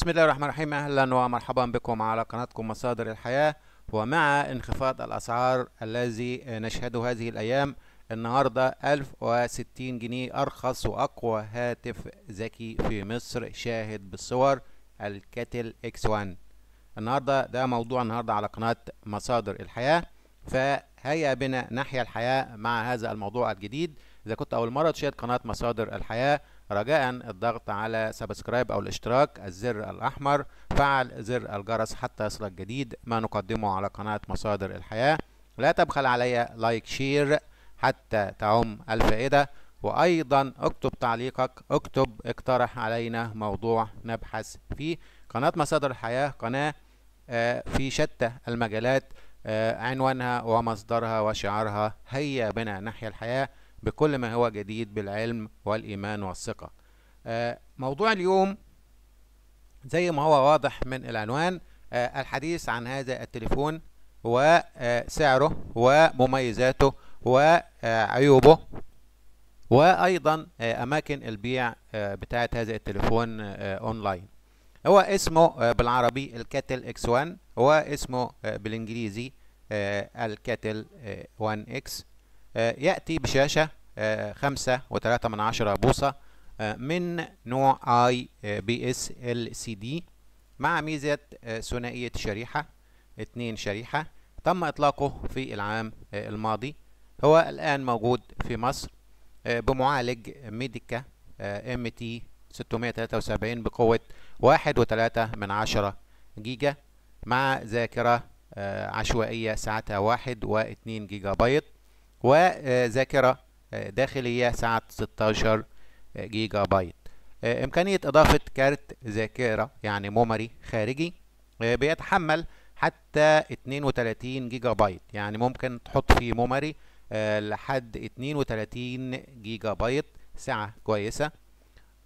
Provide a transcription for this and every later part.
بسم الله الرحمن الرحيم، اهلا ومرحبا بكم على قناتكم مصادر الحياة. ومع انخفاض الاسعار الذي نشهده هذه الايام، النهارده 1060 جنيه ارخص واقوى هاتف ذكي في مصر شاهد بالصور الكاتل اكس وان. النهارده ده موضوع النهارده على قناة مصادر الحياة، فهيا بنا نحيا الحياة مع هذا الموضوع الجديد. اذا كنت اول مرة تشاهد قناة مصادر الحياة، رجاء الضغط على سبسكرايب او الاشتراك، الزر الاحمر، فعل زر الجرس حتى يصلك جديد ما نقدمه على قناة مصادر الحياة. لا تبخل علي لايك شير حتى تعم الفائدة، وايضا اكتب تعليقك، اكتب اقترح علينا موضوع نبحث فيه. قناة مصادر الحياة قناة في شتى المجالات، عنوانها ومصدرها وشعارها هيا بنا نحيا الحياة بكل ما هو جديد بالعلم والإيمان والثقة. موضوع اليوم زي ما هو واضح من العنوان، الحديث عن هذا التليفون وسعره ومميزاته وعيوبه، وأيضا أماكن البيع بتاعة هذا التليفون أونلاين. هو اسمه بالعربي الكاتل اكس 1، واسمه بالإنجليزي الكاتل 1X. يأتي بشاشة 5.3 بوصة من نوع IPS LCD مع ميزة ثنائية شريحة 2 شريحة. تم إطلاقه في العام الماضي. هو الآن موجود في مصر بمعالج ميديكا MT 673 بقوة 1.3 جيجا مع ذاكرة عشوائية سعتها 1 و2 جيجا بايت، وذاكرة داخلية سعة 16 جيجا بايت. إمكانية إضافة كارت ذاكرة يعني ميموري خارجي بيتحمل حتى 32 جيجا بايت، يعني ممكن تحط فيه ميموري لحد 32 جيجا بايت، سعة كويسة.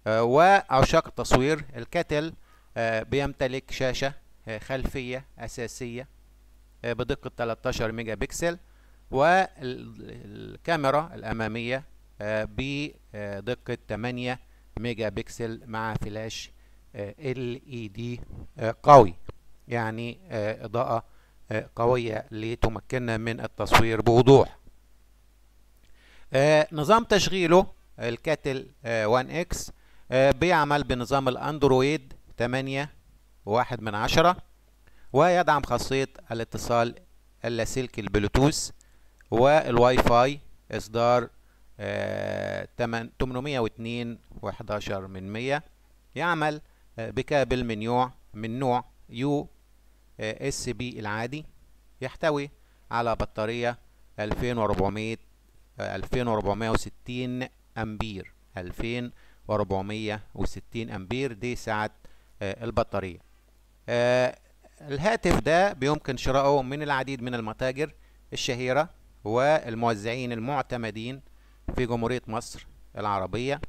وعشاق التصوير، الكاتل بيمتلك شاشة خلفية أساسية بدقة 13 ميجا بكسل، والكاميرا الأمامية بدقة 8 ميجا بكسل مع فلاش LED قوي، يعني إضاءة قوية لتمكننا من التصوير بوضوح. نظام تشغيله الكاتل 1X بيعمل بنظام الأندرويد 8.1، ويدعم خاصية الاتصال اللاسلكي البلوتوث والواي فاي اصدار 802.11/100. يعمل بكابل من نوع USB العادي. يحتوي على بطارية 2460 امبير، 2460 امبير دي سعة البطارية. الهاتف ده بيمكن شراؤه من العديد من المتاجر الشهيرة والموزعين المعتمدين في جمهورية مصر العربية.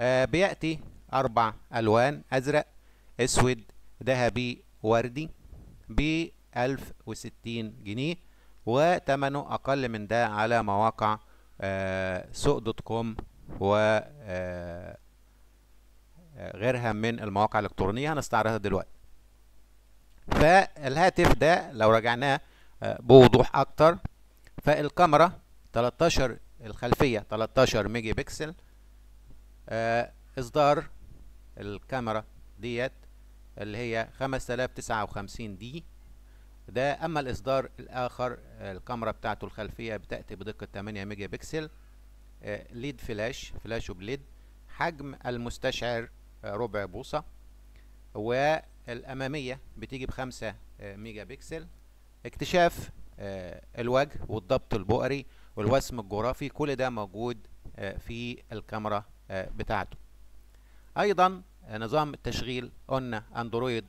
بيأتي 4 ألوان، أزرق، أسود، ذهبي، وردي، ب 1060 جنيه، وتمنه أقل من ده على مواقع Souq.com و غيرها من المواقع الإلكترونية هنستعرضها دلوقتي. فالهاتف ده لو رجعناه بوضوح اكتر، فالكاميرا 13 الخلفية 13 ميجا بكسل، اصدار الكاميرا ديت اللي هي 5059 دي ده. اما الاصدار الاخر الكاميرا بتاعته الخلفية بتأتي بدقة 8 ميجا بكسل، ليد فلاش وبليد، حجم المستشعر ربع بوصة، والأمامية بتيجي ب5 ميجا بكسل. اكتشاف الوجه والضبط البؤري والوسم الجغرافي كل ده موجود في الكاميرا بتاعته. أيضا نظام التشغيل قلنا أندرويد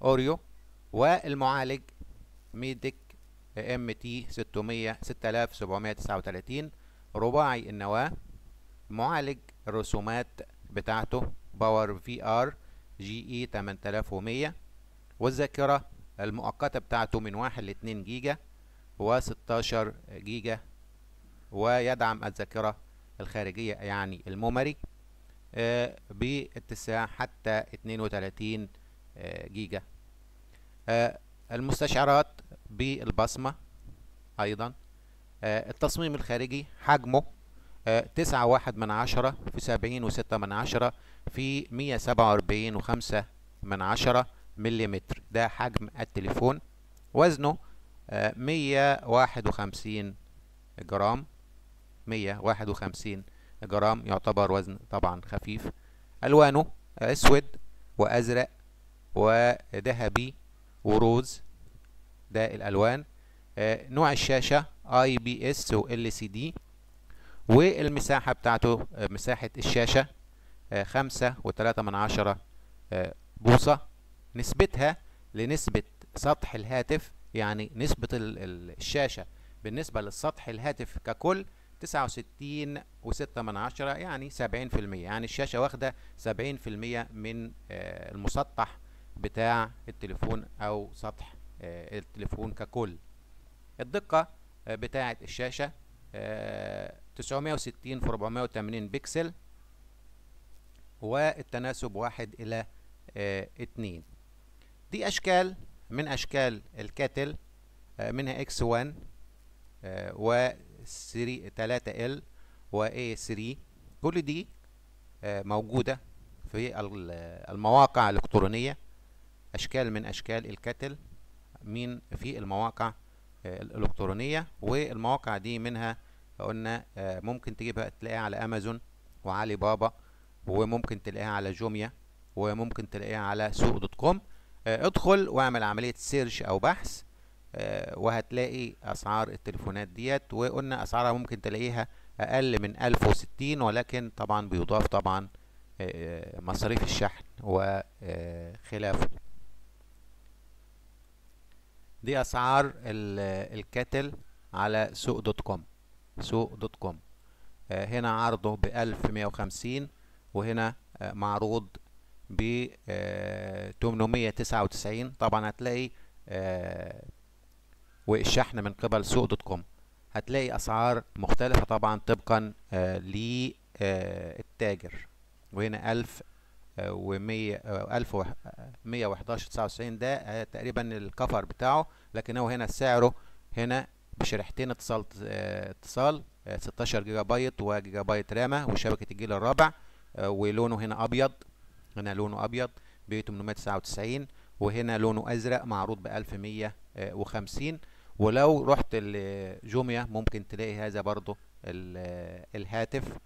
أوريو، والمعالج ميديك MT 6739 رباعي النواة. معالج الرسومات بتاعته PowerVR G8100، والذاكرة المؤقتة بتاعته من 1 ل2 جيجا و16 جيجا، ويدعم الذاكرة الخارجية يعني الميموري. باتساع حتى 32 جيجا. المستشعرات بالبصمة أيضا. التصميم الخارجي حجمه 9.1 في 70.6 في 147.5 مليمتر، ده حجم التليفون. وزنه 151 جرام، 151 جرام، يعتبر وزن طبعا خفيف. ألوانه أسود وأزرق وذهبي وروز، ده الألوان. نوع الشاشة IPS LCD، والمساحة بتاعته مساحة الشاشة 5.3 بوصة. نسبتها لنسبة سطح الهاتف، يعني نسبة الشاشة بالنسبة للسطح الهاتف ككل 69.6، يعني 70%، يعني الشاشة واخدة 70% من المسطح بتاع التليفون أو سطح التليفون ككل. الدقة بتاعة الشاشة 960×480 بكسل، والتناسب 1:2. دي أشكال من أشكال الكاتل، منها X1 و 3L و A3. كل دي موجودة في المواقع الإلكترونية، أشكال من أشكال الكاتل من في المواقع الإلكترونية. والمواقع دي منها قلنا ممكن تجيبها تلاقيها على أمازون وعلي بابا، وممكن تلاقيها على جوميا، وممكن تلاقيها على سوق.com. ادخل واعمل عملية سيرش أو بحث، وهتلاقي أسعار التليفونات ديت، وقلنا أسعارها ممكن تلاقيها أقل من 1060، ولكن طبعا بيضاف طبعا مصاريف الشحن وخلافه. دي أسعار الكاتل على سوق.com. هنا عرضه ب1150، وهنا معروض ب899. طبعا هتلاقي والشحن من قبل سوق.com، هتلاقي أسعار مختلفة طبعا طبقا للتاجر. وهنا 1111.99، ده تقريبا الكفر بتاعه، لكن هو هنا سعره هنا بشريحتين اتصال 16 جيجا بايت وجيجا بايت رامة وشبكة الجيل الرابع، ولونه هنا أبيض، هنا لونه أبيض ب899، وهنا لونه أزرق معروض ب1150. ولو رحت لجوميا ممكن تلاقي هذا برضو الهاتف.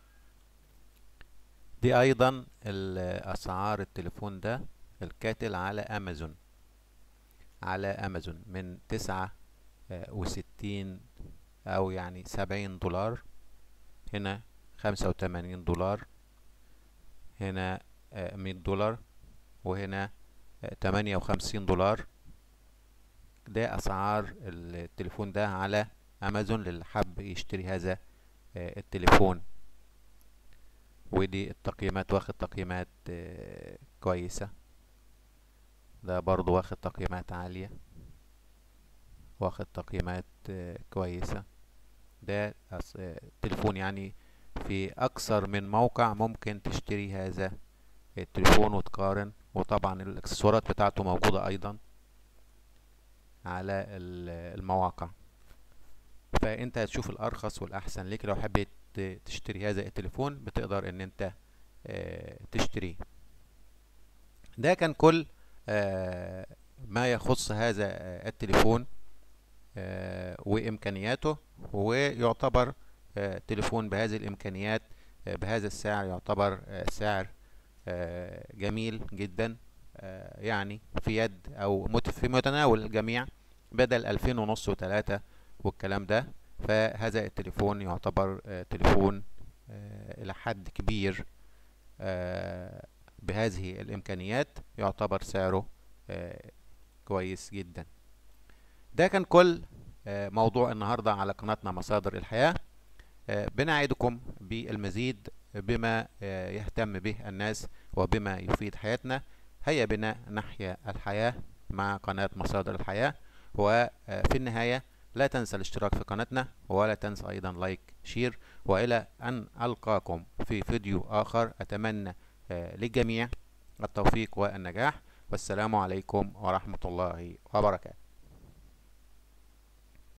دي أيضا أسعار التليفون ده الكاتل على أمازون، على أمازون من 69 أو يعني $70، هنا $85، هنا $100، وهنا $58. ده أسعار التليفون ده على أمازون للي حب يشتري هذا التليفون. ودي التقييمات، واخد تقييمات كويسة، ده برضو واخد تقييمات عالية، واخد تقييمات كويسة. ده تليفون يعني في أكثر من موقع ممكن تشتري هذا التليفون وتقارن، وطبعا الاكسسوارات بتاعته موجودة أيضا على المواقع، فانت هتشوف الارخص والاحسن ليك. لو حبيت تشتري هذا التليفون بتقدر ان انت تشتريه. ده كان كل ما يخص هذا التليفون وامكانياته، ويعتبر تليفون بهذه الامكانيات بهذا السعر يعتبر سعر جميل جدا، يعني في يد او في متناول الجميع، بدل 2500 و3 والكلام ده. فهذا التليفون يعتبر تليفون الى حد كبير بهذه الامكانيات، يعتبر سعره كويس جدا. ده كان كل موضوع النهارده على قناتنا مصادر الحياة. بنعيدكم بالمزيد بما يهتم به الناس وبما يفيد حياتنا. هيا بنا نحيا الحياة مع قناة مصادر الحياة. وفي النهاية لا تنسى الاشتراك في قناتنا، ولا تنسى أيضا لايك شير، وإلى أن ألقاكم في فيديو آخر أتمنى للجميع التوفيق والنجاح، والسلام عليكم ورحمة الله وبركاته.